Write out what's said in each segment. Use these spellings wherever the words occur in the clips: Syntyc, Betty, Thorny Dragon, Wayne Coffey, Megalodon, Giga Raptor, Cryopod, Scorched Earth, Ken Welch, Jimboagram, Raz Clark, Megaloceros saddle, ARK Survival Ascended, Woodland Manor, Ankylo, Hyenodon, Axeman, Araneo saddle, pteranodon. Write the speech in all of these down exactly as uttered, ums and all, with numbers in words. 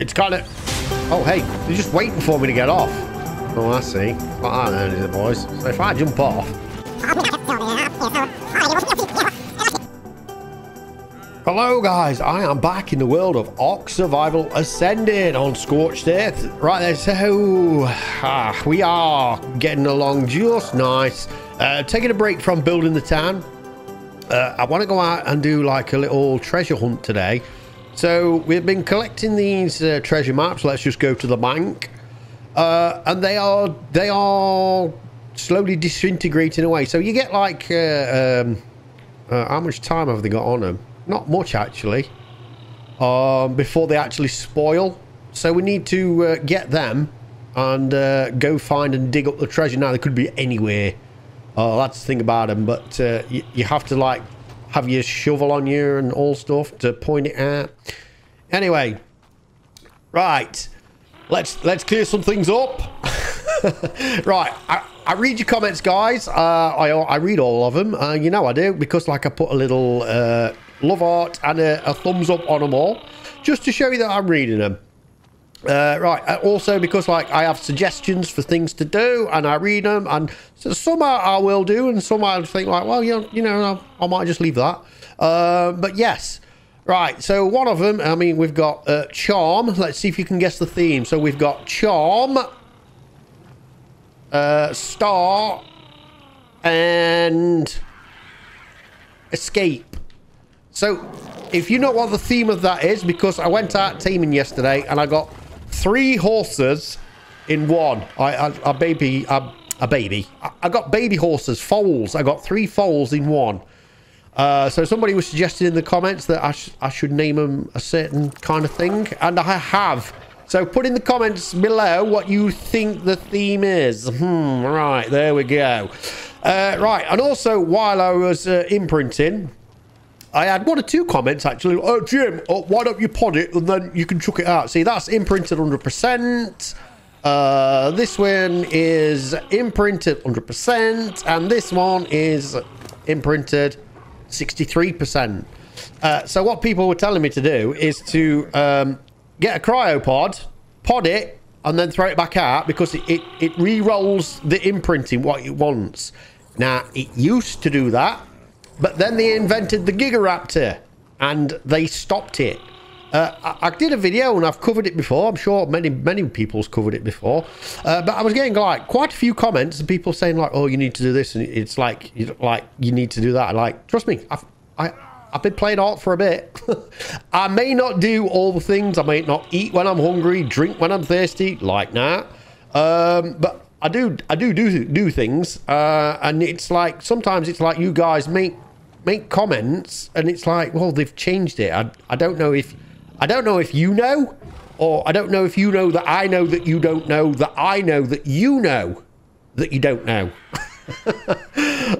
It's got it. Oh, hey, they're just waiting for me to get off. Oh, I see. What I learned is the boys. So if I jump off... Hello, guys. I am back in the world of ARK Survival Ascended on Scorched Earth. Right there. So, ah, we are getting along just nice. Uh, taking a break from building the town. Uh, I want to go out and do like a little treasure hunt today. So we've been collecting these uh, treasure maps. Let's just go to the bank. Uh, and they are they are slowly disintegrating away. So you get like uh, um, uh, how much time have they got on them? Not much actually. Um, before they actually spoil. So we need to uh, get them and uh, go find and dig up the treasure. Now they could be anywhere. Oh, that's the thing about them. But uh, you, you have to like have your shovel on you and all stuff to point it out. Anyway, right. Let's let's clear some things up. Right, I, I read your comments, guys. Uh, I I read all of them. Uh, you know I do because like I put a little uh, love heart and a, a thumbs up on them all, just to show you that I'm reading them. Uh, right, also because like I have suggestions for things to do and I read them, and so some I, I will do and some I think like, well, you know, you know I, I might just leave that. Uh, but yes, right, so one of them, I mean, we've got uh, Charm. Let's see if you can guess the theme. So we've got Charm, uh, Star, and Escape. So if you know what the theme of that is, because I went out taming yesterday and I got three horses in one. I, I, I baby, I, a baby. I, I got baby horses, foals. I got three foals in one. Uh, so somebody was suggesting in the comments that I, sh I should name them a certain kind of thing, and I have. So put in the comments below what you think the theme is. Hmm, right, there we go. Uh, right, and also while I was uh, imprinting, I had one or two comments actually. Oh, Jim, oh, why don't you pod it and then you can chuck it out? See, that's imprinted one hundred percent. Uh, this one is imprinted one hundred percent, and this one is imprinted sixty-three percent. Uh, so what people were telling me to do is to um, get a cryopod, pod it, and then throw it back out because it, it, it re-rolls the imprinting what it wants. Now, it used to do that, but then they invented the Giga Raptor and they stopped it. Uh, I, I did a video and I've covered it before. I'm sure many, many people's covered it before. Uh, but I was getting like quite a few comments and people saying like, oh, you need to do this. And it's like, you, like, you need to do that. Like, trust me, I've, I, I've been playing ARK for a bit. I may not do all the things. I may not eat when I'm hungry, drink when I'm thirsty, like that. Um, but I do, I do do, do things. Uh, and it's like, sometimes it's like you guys make, make comments and it's like, well, they've changed it. I, I don't know if... I don't know if you know, or I don't know if you know that I know that you don't know that I know that you know that you don't know.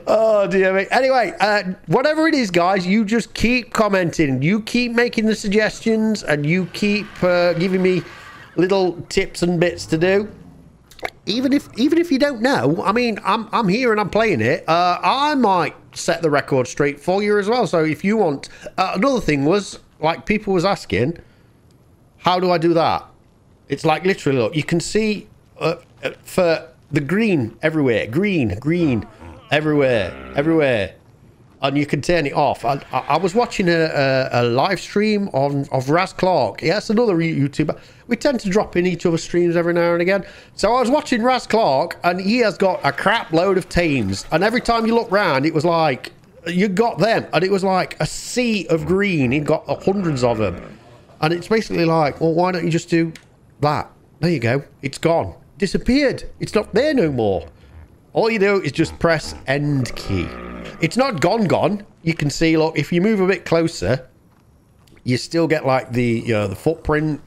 Oh, dear me. Anyway, uh, whatever it is, guys, you just keep commenting. You keep making the suggestions and you keep uh, giving me little tips and bits to do. Even if even if you don't know, I mean, I'm, I'm here and I'm playing it. Uh, I might set the record straight for you as well. So if you want... Uh, another thing was... Like, people was asking, how do I do that? It's like, literally, look, you can see uh, for the green everywhere, green, green, everywhere, everywhere. And you can turn it off. I, I was watching a, a, a live stream on, of Raz Clark. Yeah, it's another YouTuber. We tend to drop in each other's streams every now and again. So I was watching Raz Clark, and he has got a crap load of teams. And every time you look round, it was like... You got them, and it was like a sea of green. He got hundreds of them, and it's basically like, well, why don't you just do that? There you go. It's gone, disappeared. It's not there no more. All you do is just press end key. It's not gone, gone. You can see, look, if you move a bit closer, you still get like the you know, the footprint,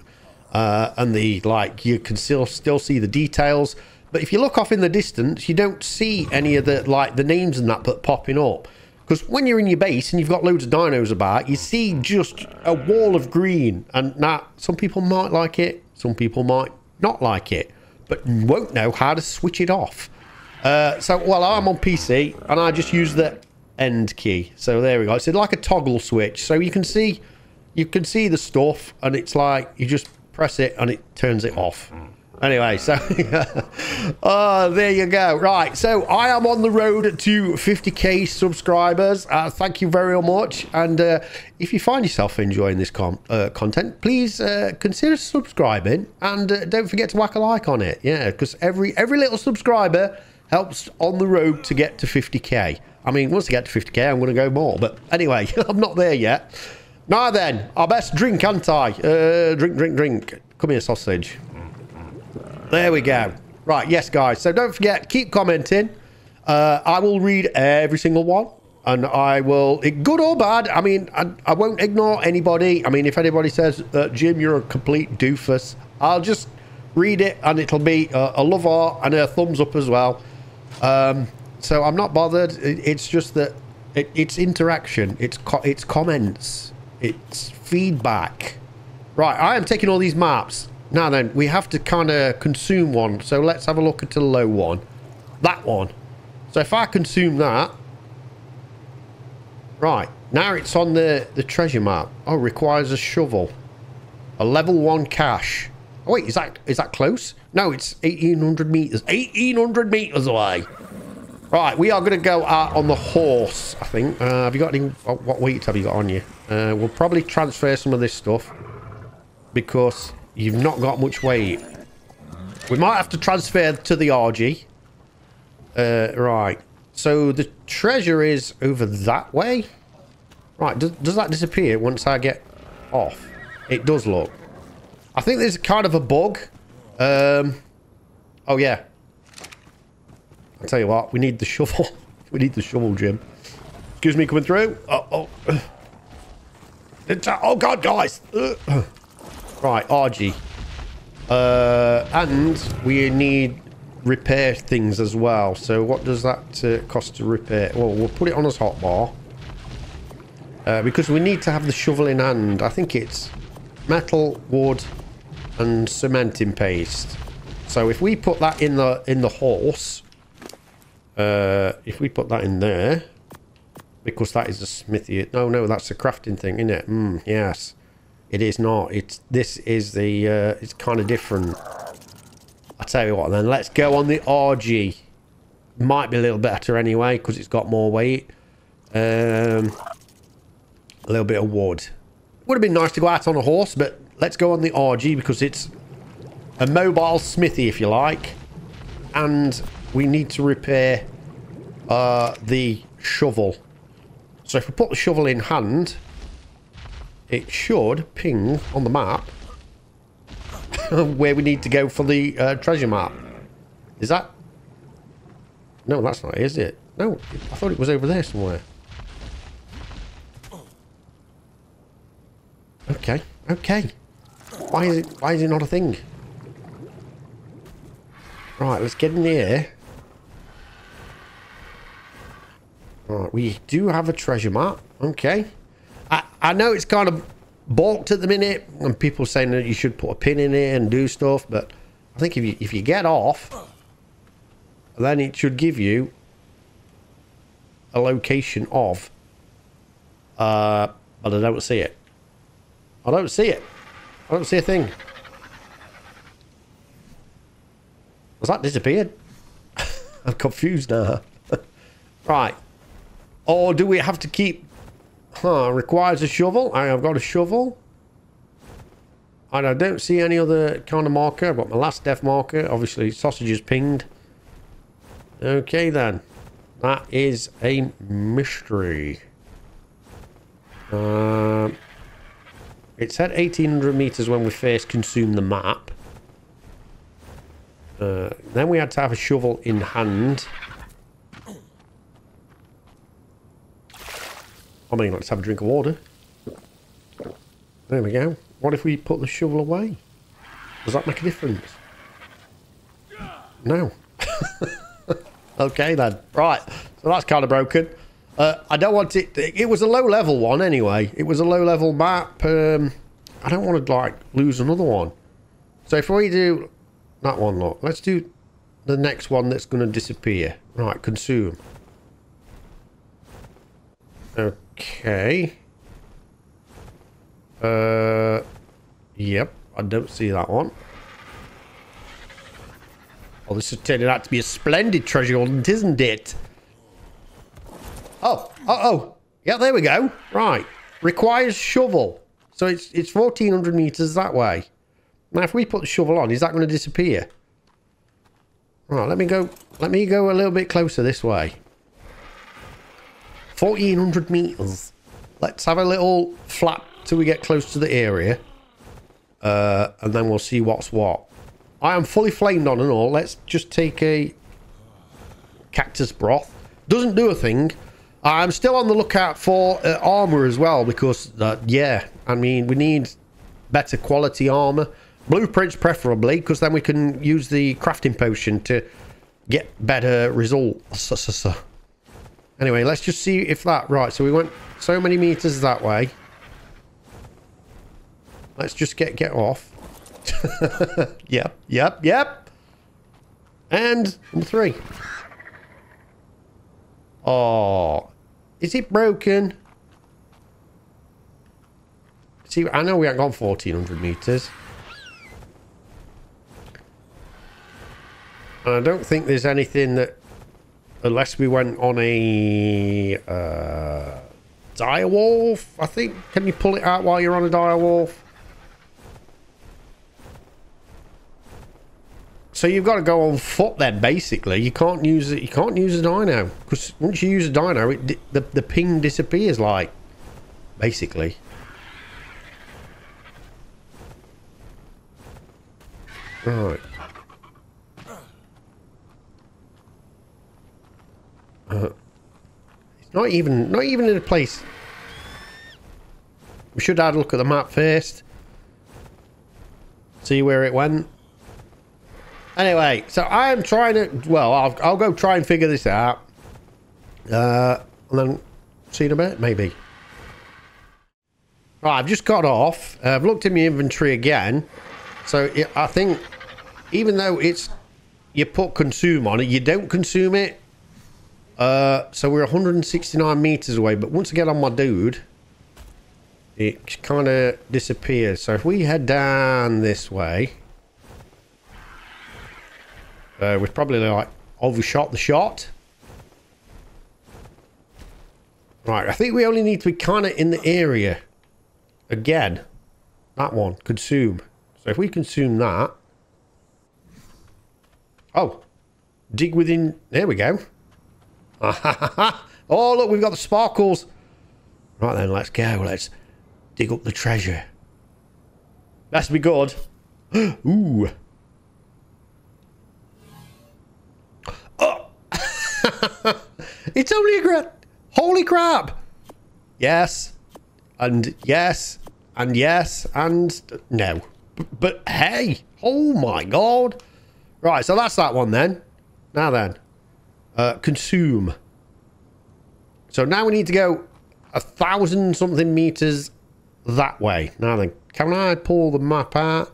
uh, and the like. You can still still see the details, but if you look off in the distance, you don't see any of the like the names and that but popping up. Because when you're in your base and you've got loads of dinos about, you see just a wall of green. And now, some people might like it, some people might not like it, but won't know how to switch it off. Uh, so, well, I'm on P C, and I just use the end key. So there we go. It's like a toggle switch. So you can see, you can see the stuff, and it's like you just press it and it turns it off. Anyway, so oh, there you go. Right, so I am on the road to fifty K subscribers. Uh, thank you very much. And uh, if you find yourself enjoying this com uh, content, please uh, consider subscribing. And uh, don't forget to whack a like on it. Yeah, because every, every little subscriber helps on the road to get to fifty K. I mean, once I get to fifty K, I'm going to go more. But anyway, I'm not there yet. Now then, I best drink, can't I? Uh, drink, drink, drink. Come here, sausage. There we go. Right, yes, guys. So don't forget, keep commenting. Uh, I will read every single one. And I will, good or bad, I mean, I, I won't ignore anybody. I mean, if anybody says, uh, Jim, you're a complete doofus, I'll just read it and it'll be uh, a love heart and a thumbs up as well. Um, so I'm not bothered. It, it's just that it, it's interaction. It's, co it's comments. It's feedback. Right, I am taking all these maps. Now then, we have to kind of consume one. So let's have a look at the low one. That one. So if I consume that. Right. Now it's on the, the treasure map. Oh, requires a shovel. A level one cache. Oh, wait, is that is that close? No, it's eighteen hundred meters. eighteen hundred meters away. Right, we are going to go out on the horse, I think. Uh, have you got any... Oh, what weight have you got on you? Uh, we'll probably transfer some of this stuff. Because... you've not got much weight. We might have to transfer to the R G. Uh, right. So the treasure is over that way. Right. Does, does that disappear once I get off? It does look. I think there's kind of a bug. Um, oh, yeah. I'll tell you what. We need the shovel. We need the shovel, Jim. Excuse me coming through. Oh, oh. Oh, God, guys. Ugh. Right, R G. Uh, and we need repair things as well. So what does that uh, cost to repair? Well, we'll put it on as hotbar. Uh, because we need to have the shovel in hand. I think it's metal, wood, and cementing paste. So if we put that in the in the horse, uh, if we put that in there, because that is a smithy. No, no, that's a crafting thing, isn't it? Mm, yes. It is not. It's this is the. Uh, it's kind of different. I tell you what, then let's go on the R G. Might be a little better anyway because it's got more weight. Um, a little bit of wood. Would have been nice to go out on a horse, but let's go on the R G because it's a mobile smithy, if you like, and we need to repair uh, the shovel. So if we put the shovel in hand. It should ping on the map where we need to go for the uh, treasure map. Is that? No, that's not it, is it? No, I thought it was over there somewhere. Okay, okay. Why is it? Why is it not a thing? Right, let's get in here. Right, we do have a treasure map. Okay. I, I know it's kind of balked at the minute, and people saying that you should put a pin in it and do stuff, but I think if you, if you get off, then it should give you a location of, uh, but I don't see it. I don't see it. I don't see a thing. Has that disappeared? I'm confused now. Right. Or do we have to keep... Huh, requires a shovel. I have got a shovel. And I don't see any other kind of marker. I've got my last death marker. Obviously, sausage is pinged. Okay, then. That is a mystery. Uh, it said eighteen hundred meters when we first consumed the map. Uh, then we had to have a shovel in hand. I mean, let's have a drink of water. There we go. What if we put the shovel away? Does that make a difference? No. Okay, then. Right. So that's kind of broken. Uh, I don't want it... It was a low-level one, anyway. It was a low-level map. Um, I don't want to, like, lose another one. So if we do that one, look. Let's do the next one that's going to disappear. Right, consume. Okay. Okay. Uh, yep. I don't see that one. Oh, this is turning out to be a splendid treasure hunt, isn't it? Oh, uh-oh. Yeah, there we go. Right. Requires shovel. So it's it's fourteen hundred meters that way. Now, if we put the shovel on, is that going to disappear? Right, let me go. Let me go a little bit closer this way. fourteen hundred meters. Let's have a little flap till we get close to the area, uh, and then we'll see what's what. I am fully flamed on and all. Let's just take a cactus broth. Doesn't do a thing. I'm still on the lookout for uh, armor as well, because uh, yeah, I mean, we need better quality armor. Blueprints preferably, because then we can use the crafting potion to get better results. Anyway, let's just see if that... Right, so we went so many meters that way. Let's just get get off. Yep, yep, yep. And number three. Oh, is it broken? See, I know we haven't gone fourteen hundred meters. And I don't think there's anything that... Unless we went on a... Uh, direwolf, I think. Can you pull it out while you're on a direwolf? So you've got to go on foot then, basically. You can't use it. You can't use a dino, because once you use a dino, it, the the ping disappears, like, basically. Right. Uh, it's not even not even in a place. We should have a look at the map first. See where it went. Anyway, so I am trying to... Well, I'll, I'll go try and figure this out. Uh, and then see in a bit, maybe. Right, I've just got off. Uh, I've looked in my inventory again. So it, I think, even though it's... You put consume on it, you don't consume it. Uh, so we're one hundred sixty-nine meters away. But once I get on my dude, it kind of disappears. So if we head down this way... Uh, we've probably, like, overshot the shot. Right, I think we only need to be kind of in the area. Again. That one. Consume. So if we consume that... Oh. Dig within... There we go. Oh, look, we've got the sparkles. Right then, let's go. Let's dig up the treasure. That's be good. Ooh. It's only a grit. Holy crap. Yes. And yes. And yes. And no. B but hey. Oh my god. Right. So that's that one then. Now then. Uh, consume. So now we need to go a thousand something meters that way. Now then. Can I pull the map out?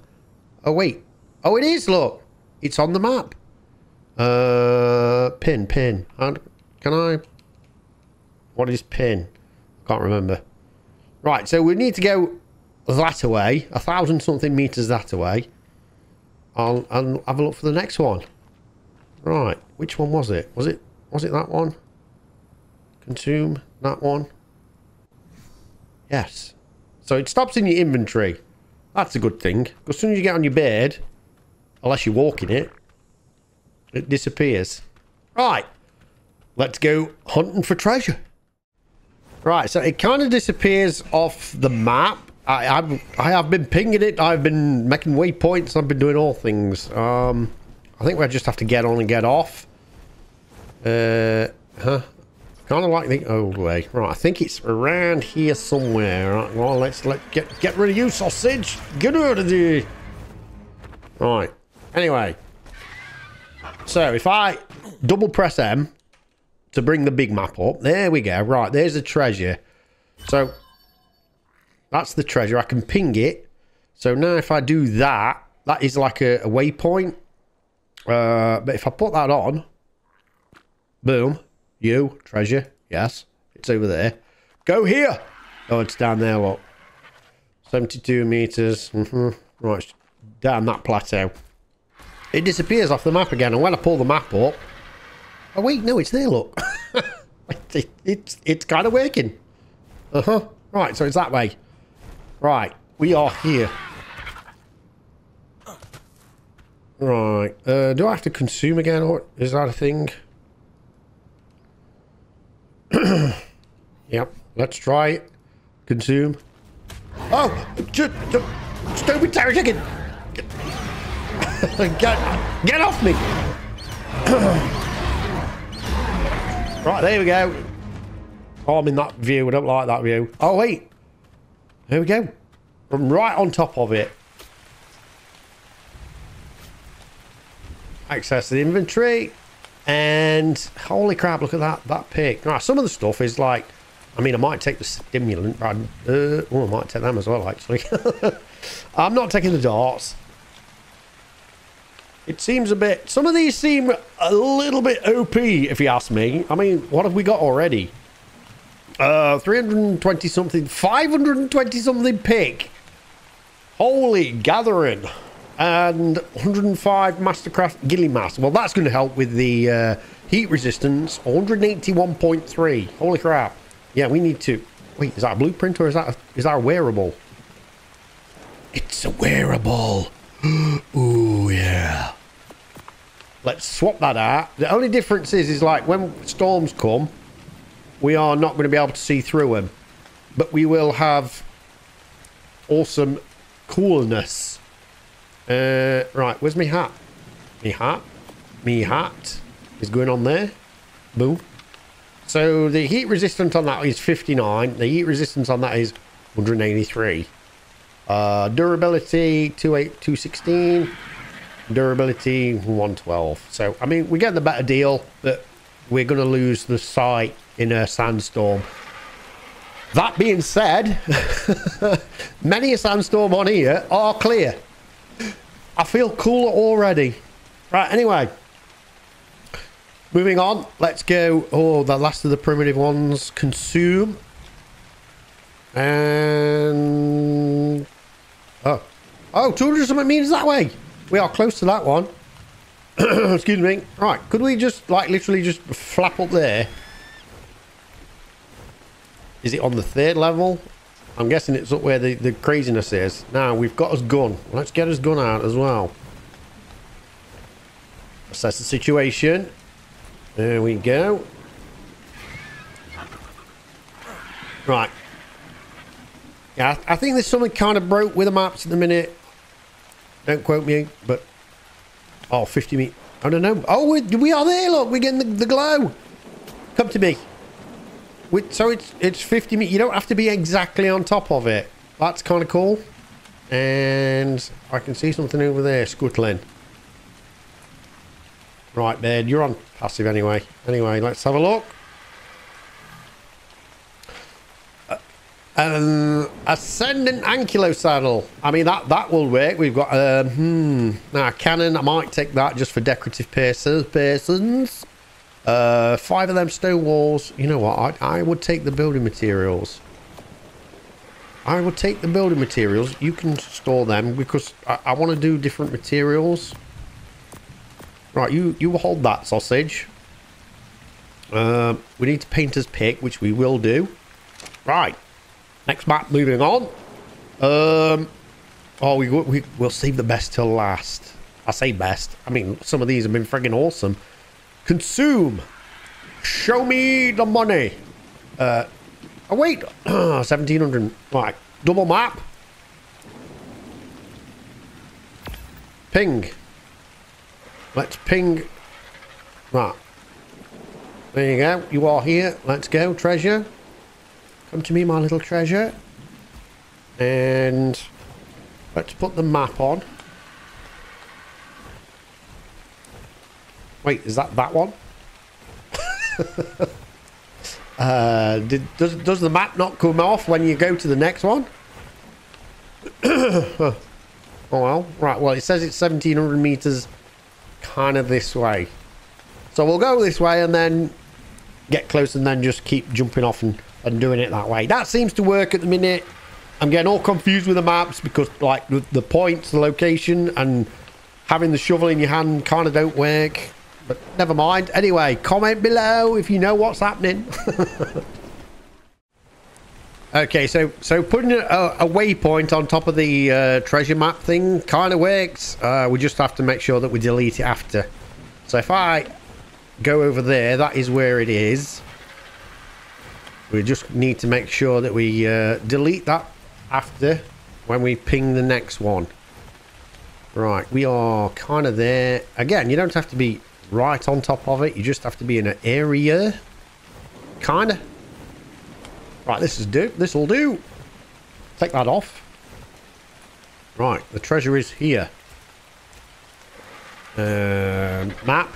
Oh wait. Oh it is. Look. It's on the map. Uh, pin, pin. And can I? What is pin? Can't remember. Right, so we need to go that away, a thousand something meters that away. I'll, I'll have a look for the next one. Right, which one was it? Was it? Was it that one? Consume that one. Yes. So it stops in your inventory. That's a good thing. Because as soon as you get on your bed, unless you're walking it, it disappears. Right. Let's go hunting for treasure. Right, so it kind of disappears off the map. I, I've, I have been pinging it. I've been making waypoints. I've been doing all things. Um, I think we just have to get on and get off. Uh, huh? Kind of like the old way. Right, I think it's around here somewhere. Right, well, let's let get get rid of you, sausage. Get out of there. Right. Anyway. So if I double press M to bring the big map up, there we go. Right, there's the treasure. So that's the treasure. I can ping it. So now if I do that, that is like a, a waypoint. Uh, but if I put that on, boom, you, treasure, yes, it's over there. Go here. Oh, it's down there, look. seventy-two meters. Mm-hmm. Right, down that plateau. It disappears off the map again, and when I pull the map up... Oh wait, no, it's there, look. it, it's it's kind of working. Uh-huh. Right, so it's that way. Right, we are here. Right, uh, do I have to consume again, or is that a thing? Yep, let's try it. Consume. Oh! Just, just, stupid terror chicken! Get, get, get off me! Right, there we go. Oh, I'm in that view. I don't like that view. Oh, wait. Here we go. I'm right on top of it. Access the inventory. And holy crap, look at that, that pick. Now, some of the stuff is like, I mean, I might take the stimulant, but I, uh, oh, I might take them as well, actually. I'm not taking the darts. It seems a bit, some of these seem a little bit O P, if you ask me. I mean, what have we got already? Uh, three hundred twenty something, five hundred twenty something pick. Holy gathering. And one hundred five Mastercraft Gilly Mask. Well, that's going to help with the uh, heat resistance. one eighty-one point three. Holy crap. Yeah, we need to... Wait, is that a blueprint or is that a, is that a wearable? It's a wearable. Ooh, yeah. Let's swap that out. The only difference is, is like when storms come, we are not going to be able to see through them. But we will have awesome coolness. Uh, right, where's my hat? My hat. My hat is going on there. Boom. So the heat resistance on that is fifty-nine. The heat resistance on that is one hundred eighty-three. Uh, durability, two eight, two sixteen. Durability, one twelve. So, I mean, we get the better deal, but we're going to lose the sight in a sandstorm. That being said, many a sandstorm on here are clear. I feel cooler already. Right, anyway. Moving on. Let's go. Oh, the last of the primitive ones. Consume. And... Oh. Oh, two hundred something meters that way. We are close to that one. Excuse me. Right, could we just, like, literally just flap up there? Is it on the third level? I'm guessing it's up where the, the craziness is. Now, we've got his gun. Let's get his gun out as well. Assess the situation. There we go. Right. Yeah, I, I think there's something kind of broke with the maps at the minute. Don't quote me, but... Oh, fifty meters. I don't know. Oh, we, we are there, look. We're getting the, the glow. Come to me. So it's it's fifty meters. You don't have to be exactly on top of it. That's kind of cool. And I can see something over there scuttling. Right, man, you're on passive anyway. Anyway, let's have a look. Uh, um, Ascendant Ankylo Saddle. I mean, that, that will work. We've got, um, hmm. Now, cannon, I might take that just for decorative persons. Uh, five of them stone walls. You know what? I, I would take the building materials. I would take the building materials. You can store them because I, I want to do different materials. Right, you, you hold that sausage. Uh, we need to paint his pick, which we will do. Right. Next map, moving on. Um, oh, we, we, we'll save the best till last. I say best. I mean, some of these have been friggin' awesome. Consume. Show me the money. Uh, oh, wait. seventeen hundred. Right. Double map. Ping. Let's ping. Right. There you go. You are here. Let's go, treasure. Come to me, my little treasure. And let's put the map on. Wait, is that that one? uh, did, does, does the map not come off when you go to the next one? Oh, well. Right, well, it says it's seventeen hundred meters kind of this way. So we'll go this way and then get close and then just keep jumping off and, and doing it that way. That seems to work at the minute. I'm getting all confused with the maps because, like, the, the points, the location, and having the shovel in your hand kind of don't work. But never mind. Anyway, comment below if you know what's happening. Okay, so so putting a, a waypoint on top of the uh, treasure map thing kind of works. Uh, we just have to make sure that we delete it after. So if I go over there, that is where it is. We just need to make sure that we uh, delete that after when we ping the next one. Right, we are kind of there. Again, you don't have to be right on top of it. You just have to be in an area. Kind of. Right, this is do. This will do. Take that off. Right, the treasure is here. Uh, map.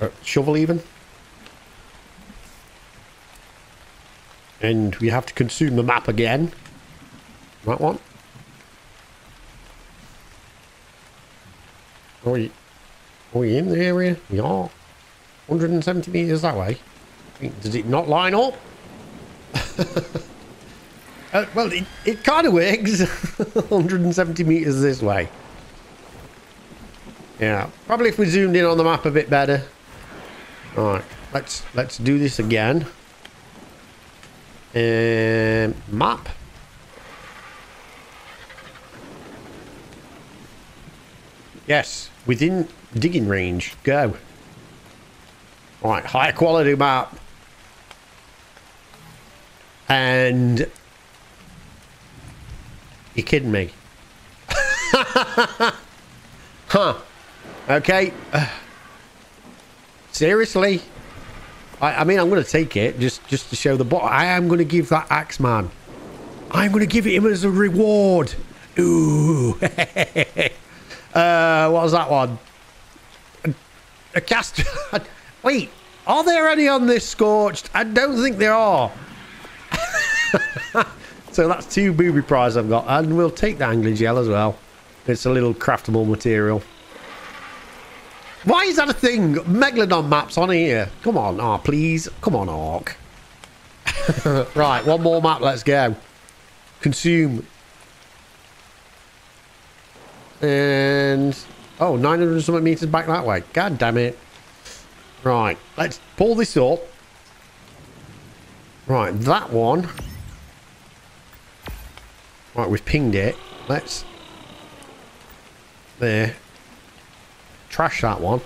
Uh, shovel even. And we have to consume the map again. That one. Are we, are we in the area? We are. one hundred seventy meters that way. Does it not line up? uh, well, it, it kind of works. one hundred seventy meters this way. Yeah, probably if we zoomed in on the map a bit better. All right, let's let's do this again. Um, map. Yes, within digging range. Go. All right, high quality map. And you're kidding me. Huh. Okay. Uh, seriously? I, I mean, I'm going to take it just, just to show the bot. I am going to give that Axeman. I'm going to give it him as a reward. Ooh. uh, what was that one? A, a cast. Wait, are there any on this Scorched? I don't think there are. So that's two booby prize I've got, and we'll take the angling gel as well. It's a little craftable material. Why is that a thing? Megalodon maps on here. Come on, ah, oh, please. Come on, Ark. Right, one more map. Let's go. Consume. And oh, nine hundred and something meters back that way. God damn it. Right, let's pull this up. Right, that one. Right, we've pinged it. Let's... There. Trash that one.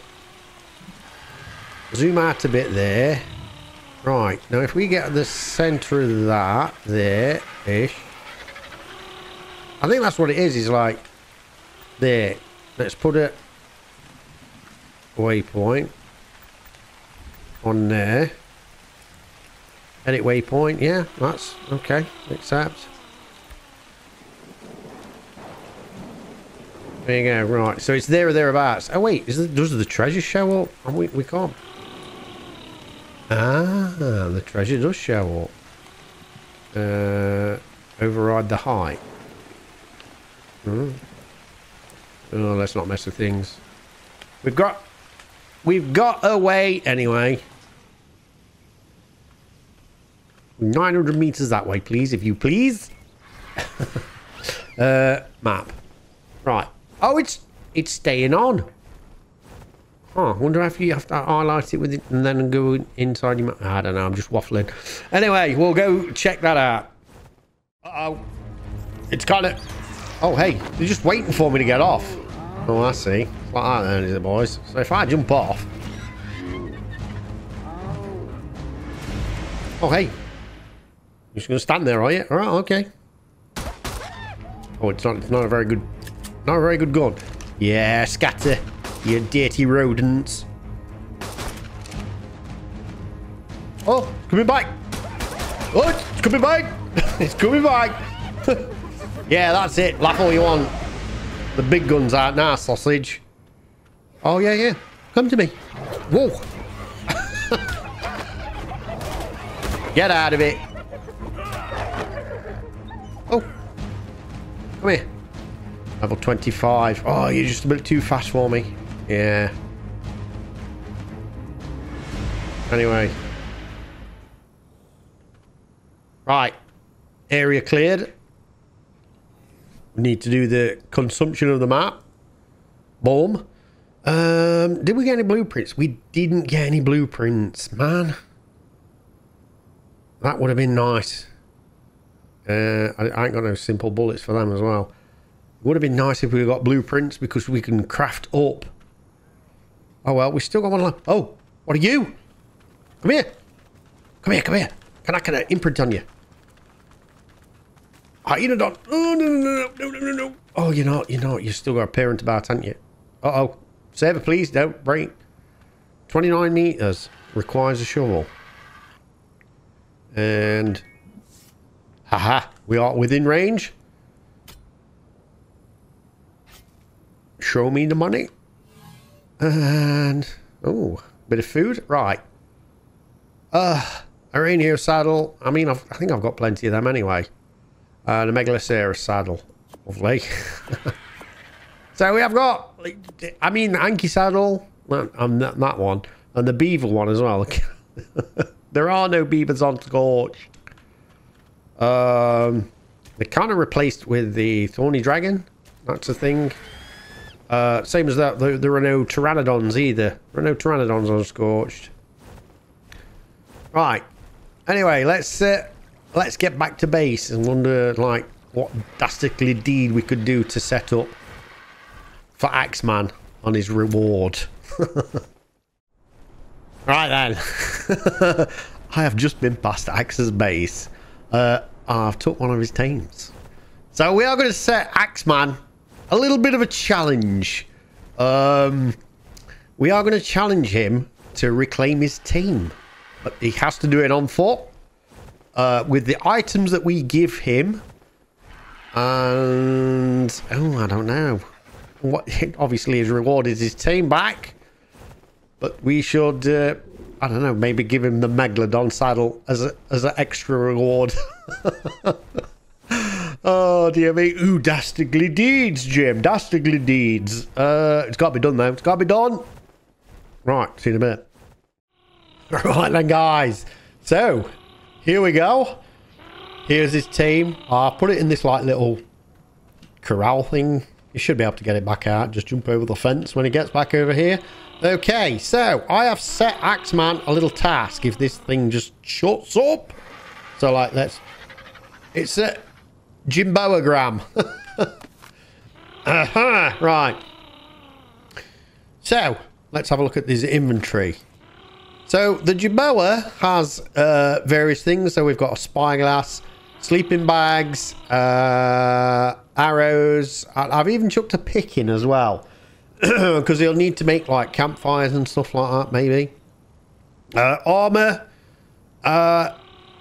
Zoom out a bit there. Right, now if we get the centre of that, there-ish. I think that's what it is, is like... There. Let's put a... waypoint. On there. Edit waypoint, yeah, that's okay. Accept. There you go, right. So it's there or thereabouts. Oh wait, is it, does the treasure show up? Oh, we, we can't. Ah, the treasure does show up. Uh, override the height. Hmm. Oh, let's not mess with things. We've got, we've got a way anyway. nine hundred meters that way, please, if you please. uh, map. Right. Oh, it's it's staying on. Oh, I wonder if you have to highlight it with it and then go inside your map. I don't know. I'm just waffling. Anyway, we'll go check that out. Uh-oh. It's kind of... Oh, hey. They're just waiting for me to get off. Oh, I see. It's like that then, is it, boys? So if I jump off... Oh, hey. You're just going to stand there, are you? All right, okay. Oh, it's not, it's not a very good, not a very good gun. Yeah, scatter, you dirty rodents. Oh, it's coming back. Oh, it's coming back. It's coming back. Yeah, that's it. Laugh all you want. The big guns out now, sausage. Oh, yeah, yeah. Come to me. Whoa. Get out of it. Come here. Level twenty-five. Oh, you're just a bit too fast for me. Yeah. Anyway. Right. Area cleared. We need to do the consumption of the map. Boom. Um, did we get any blueprints? We didn't get any blueprints, man. That would have been nice. Uh, I, I ain't got no simple bullets for them as well. It would have been nice if we got blueprints because we can craft up. Oh, well, we still got one left. Oh, what are you? Come here. Come here, come here. Can I, can I imprint on you? Hyenodon. Oh, no, no, no, no, no, no. Oh, you're not, you're not. You've still got a parent about, haven't you? Uh-oh. Saber, please don't break. twenty-nine meters requires a shovel. And... haha, we are within range. Show me the money. And... oh, bit of food. Right. Uh, Araneo saddle. I mean, I've, I think I've got plenty of them anyway. Uh, the Megaloceros saddle. Lovely. So we have got... I mean, the Ankylo saddle. I'm not that one. And the beaver one as well. There are no beavers on Scorched. Um, they're kind of replaced with the Thorny Dragon. That's a thing. Uh, same as that. There, there are no pteranodons either. There are no pteranodons on Scorched. Right. Anyway, let's uh, let's get back to base and wonder like what dastardly deed we could do to set up for Axeman on his reward. Right then. I have just been past Axe's base. Uh, I've took one of his teams. So we are going to set Axeman a little bit of a challenge. Um, we are going to challenge him to reclaim his team. But he has to do it on foot. Uh, with the items that we give him. And... oh, I don't know. What obviously his reward is his team back. But we should... Uh, I don't know, maybe give him the Megalodon saddle as a, as an extra reward. Oh, dear me. Ooh, dastardly deeds, Jim. Dastardly deeds. Uh, it's got to be done, though. It's got to be done. Right, see you in a minute. Right then, guys. So, here we go. Here's his team. I'll put it in this, like, little corral thing. You should be able to get it back out. Just jump over the fence when it gets back over here. Okay, so I have set Axeman a little task if this thing just shuts up. So, like, let's... it's a Jimboagram. Aha, right. So, let's have a look at this inventory. So, the Jimboa has uh, various things. So, we've got a spyglass, sleeping bags, uh, arrows. I've even chucked a pick in as well. Because he'll need to make like campfires and stuff like that, maybe. Uh, armor uh,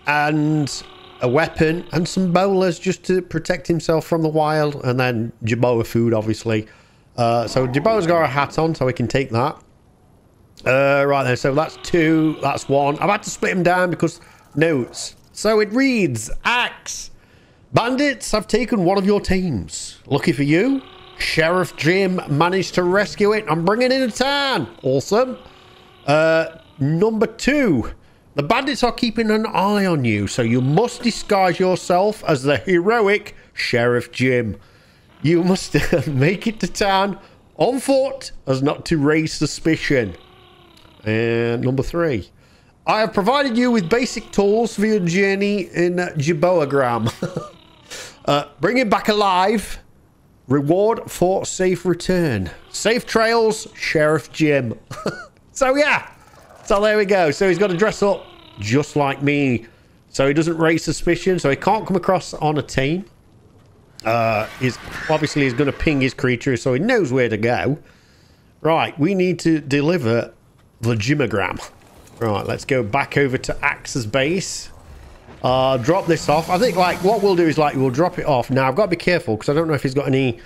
and a weapon and some bowlers just to protect himself from the wild. And then Jimboa food, obviously. Uh, so Jimboa's got a hat on, so we can take that. Uh, right there, so that's two, that's one. I've had to split him down because notes. So it reads, Axe, bandits have taken one of your teams. Lucky for you. Sheriff Jim managed to rescue it and bring it into town. Awesome. Uh, number two. The bandits are keeping an eye on you, so you must disguise yourself as the heroic Sheriff Jim. You must make it to town on foot as not to raise suspicion. And number three. I have provided you with basic tools for your journey in Jimboagram. uh, bring him back alive. Reward for safe return. Safe trails, Sheriff Jim. So, yeah. So, there we go. So, he's got to dress up just like me. So, he doesn't raise suspicion. So, he can't come across on a team. Uh, he's, obviously, he's going to ping his creature. So, he knows where to go. Right. We need to deliver the Jimboagram. Right. Let's go back over to Axe's base. Uh, drop this off. I think, like, what we'll do is, like, we'll drop it off. Now, I've got to be careful, because I don't know if he's got any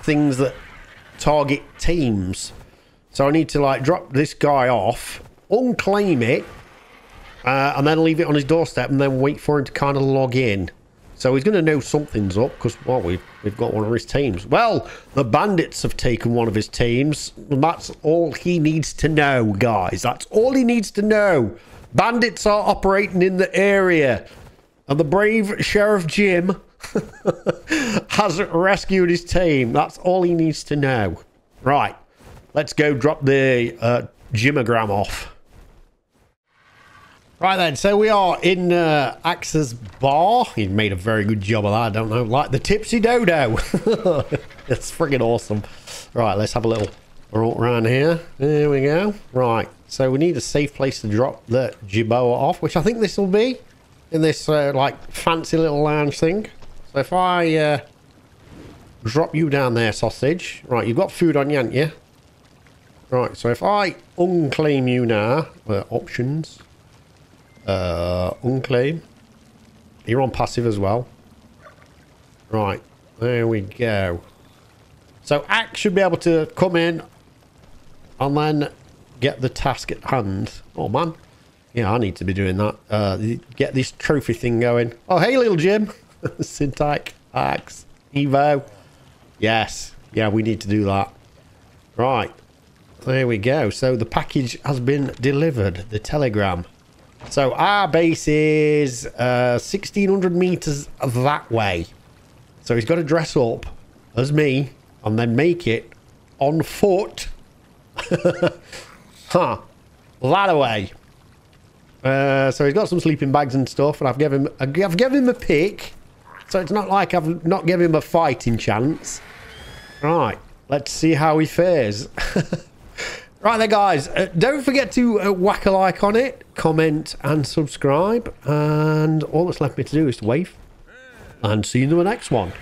things that target teams. So I need to, like, drop this guy off, unclaim it, uh, and then leave it on his doorstep, and then wait for him to kind of log in. So he's going to know something's up, because, well, we've, we've got one of his teams. Well, the bandits have taken one of his teams. And that's all he needs to know, guys. That's all he needs to know. Bandits are operating in the area. And the brave Sheriff Jim hasn't rescued his team. That's all he needs to know. Right, let's go drop the uh, Jimboagram off. Right then, so we are in uh, Axe's bar. He made a very good job of that, I don't know. Like the Tipsy Dodo. It's friggin' awesome. Right, let's have a little roll around here. There we go. Right, so we need a safe place to drop the Jimboa off, which I think this will be in this uh, like fancy little lounge thing. So if I uh, drop you down there, sausage. Right, you've got food on you, haven't you? Right, so if I unclaim you now, uh, options. Uh, unclaim. You're on passive as well. Right, there we go. So Axe should be able to come in and then get the task at hand. Oh man, yeah, I need to be doing that. Uh, get this trophy thing going. Oh hey, little Jim. Syntyc, Axe, Evo. Yes, yeah, we need to do that. Right, there we go. So the package has been delivered. The telegram. So our base is uh, sixteen hundred meters that way. So he's got to dress up as me and then make it on foot. Huh. That away. Uh, so he's got some sleeping bags and stuff, and I've given him, I've given him a pick. So it's not like I've not given him a fighting chance. Right. Let's see how he fares. Right there, guys. Uh, don't forget to uh, whack a like on it, comment, and subscribe. And all that's left me to do is to wave. And see you in the next one.